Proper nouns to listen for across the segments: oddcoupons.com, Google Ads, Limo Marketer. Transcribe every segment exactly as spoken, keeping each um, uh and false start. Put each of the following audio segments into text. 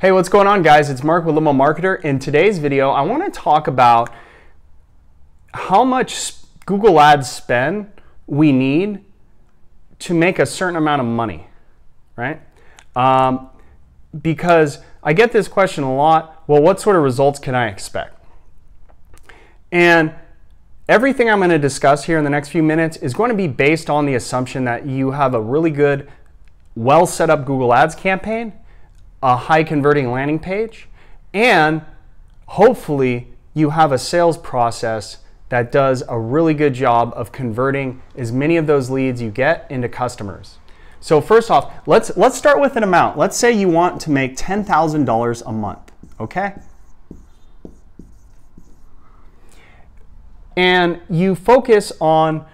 Hey, what's going on, guys? It's Mark with Limo Marketer. In today's video, I want to talk about how much Google Ads spend we need to make a certain amount of money, right? Um, because I get this question a lot. Well, what sort of results can I expect? And everything I'm going to discuss here in the next few minutes is going to be based on the assumption that you have a really good, well set up Google Ads campaign, a high converting landing page, and hopefully you have a sales process that does a really good job of converting as many of those leads you get into customers. So first off, let's let's start with an amount. Let's say you want to make ten thousand dollars a month, okay? And you focus on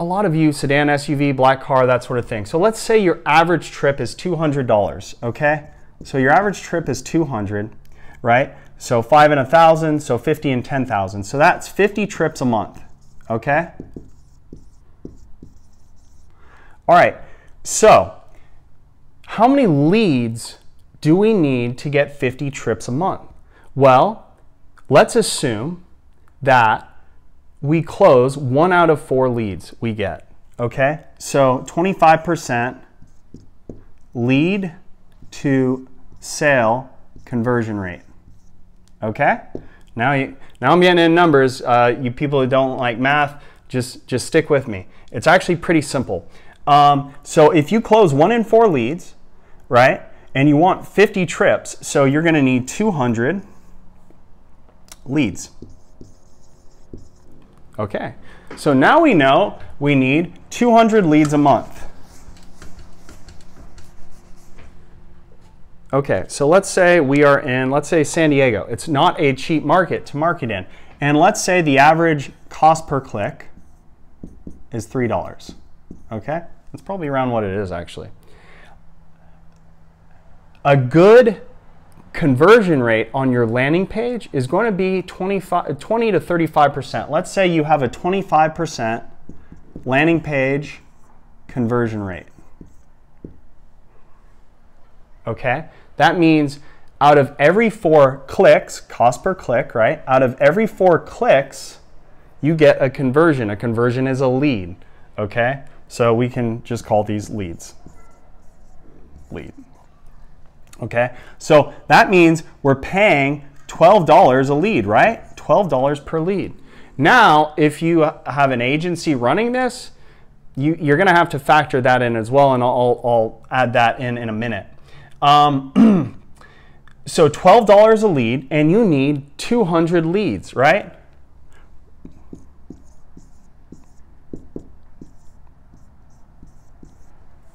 a lot of you, sedan, S U V, black car, that sort of thing. So let's say your average trip is two hundred dollars, okay? So your average trip is two hundred, right? So five and a thousand, so fifty and ten thousand. So that's fifty trips a month, okay? All right, so how many leads do we need to get fifty trips a month? Well, let's assume that we close one out of four leads we get, okay? So twenty-five percent lead to sale conversion rate. Okay, now you, now I'm getting in numbers. Uh, you people who don't like math, just just stick with me. It's actually pretty simple. Um, so if you close one in four leads, right, and you want fifty trips, so you're going to need two hundred leads. Okay, so now we know we need two hundred leads a month. Okay, so let's say we are in, let's say San Diego. It's not a cheap market to market in. And let's say the average cost per click is three dollars, okay? That's probably around what it is, actually. A good conversion rate on your landing page is going to be twenty to thirty-five percent. Let's say you have a twenty-five percent landing page conversion rate, okay? That means out of every four clicks, cost per click, right? Out of every four clicks, you get a conversion. A conversion is a lead, okay? So we can just call these leads, lead, okay? So that means we're paying twelve dollars a lead, right? twelve dollars per lead. Now, if you have an agency running this, you, you're gonna have to factor that in as well, and I'll, I'll add that in in a minute. Um, so twelve dollars a lead, and you need two hundred leads, right?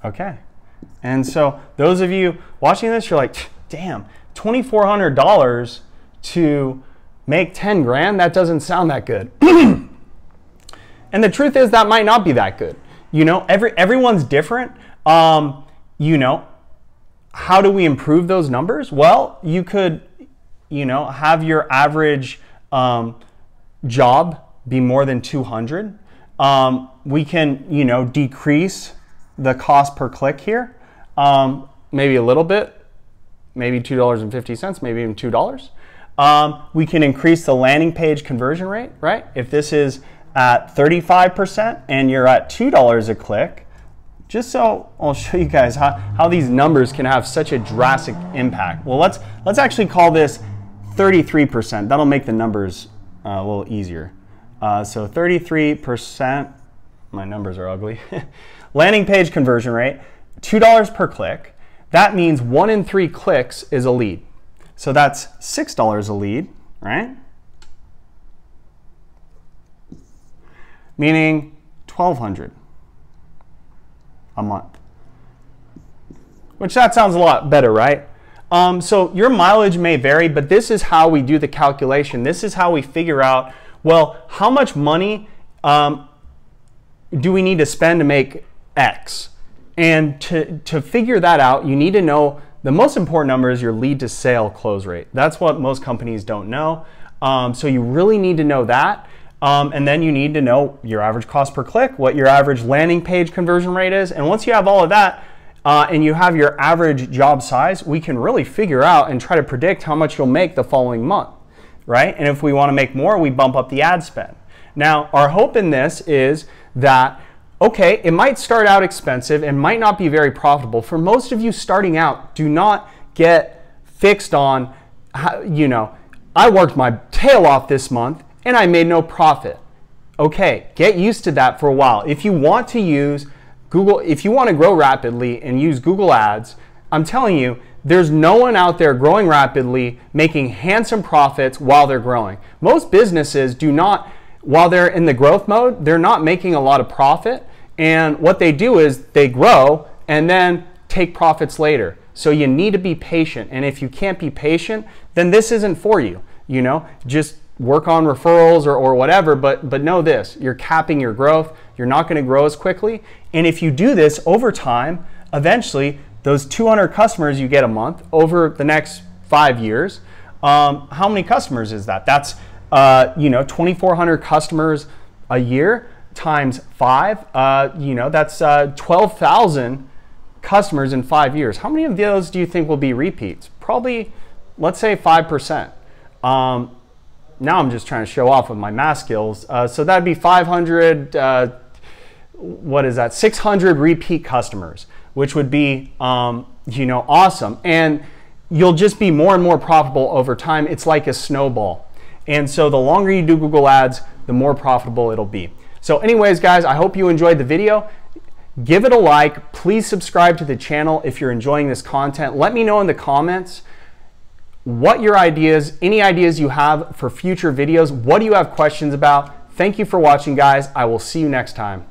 Okay. And so those of you watching this, you're like, damn, twenty-four hundred dollars to make ten grand, that doesn't sound that good. And the truth is that might not be that good. You know, every, everyone's different. Um, you know, how do we improve those numbers? Well, you could, you know, have your average um, job be more than two hundred. Um, we can, you know, decrease the cost per click here, um, maybe a little bit, maybe two dollars and fifty cents, maybe even two dollars. Um, we can increase the landing page conversion rate, right? If this is at thirty-five percent and you're at two dollars a click, just so I'll show you guys how, how these numbers can have such a drastic impact. Well, let's, let's actually call this thirty-three percent. That'll make the numbers uh, a little easier. Uh, so thirty-three percent, my numbers are ugly. Landing page conversion rate, two dollars per click. That means one in three clicks is a lead. So that's six dollars a lead, right? Meaning twelve hundred dollars a month, which that sounds a lot better, right? Um, so your mileage may vary, but this is how we do the calculation. This is how we figure out, well, how much money um, do we need to spend to make X? And to, to figure that out, you need to know the most important number is your lead to sale close rate. That's what most companies don't know. Um, so you really need to know that. Um, and then you need to know your average cost per click, what your average landing page conversion rate is. And once you have all of that, uh, and you have your average job size, we can really figure out and try to predict how much you'll make the following month, right? And if we want to make more, we bump up the ad spend. Now, our hope in this is that, okay, it might start out expensive and might not be very profitable. For most of you starting out, do not get fixed on, how, you know, I worked my tail off this month and I made no profit. Okay, get used to that for a while. If you want to use Google, if you want to grow rapidly and use Google Ads, I'm telling you, there's no one out there growing rapidly, making handsome profits while they're growing. Most businesses do not, while they're in the growth mode, they're not making a lot of profit. And what they do is they grow and then take profits later. So you need to be patient. And if you can't be patient, then this isn't for you. You know, just work on referrals or, or whatever, but, but know this, you're capping your growth. You're not going to grow as quickly. And if you do this over time, eventually those two hundred customers you get a month over the next five years, um, how many customers is that? That's Uh, you know, twenty-four hundred customers a year times five, uh, you know, that's uh, twelve thousand customers in five years. How many of those do you think will be repeats? Probably, let's say five percent. Um, now I'm just trying to show off with my math skills. Uh, so that'd be five hundred, uh, what is that? six hundred repeat customers, which would be, um, you know, awesome. And you'll just be more and more profitable over time. It's like a snowball. And so the longer you do Google Ads, the more profitable it'll be. So anyways, guys, I hope you enjoyed the video. Give it a like. Please subscribe to the channel if you're enjoying this content. Let me know in the comments what your ideas, any ideas you have for future videos. What do you have questions about? Thank you for watching, guys. I will see you next time.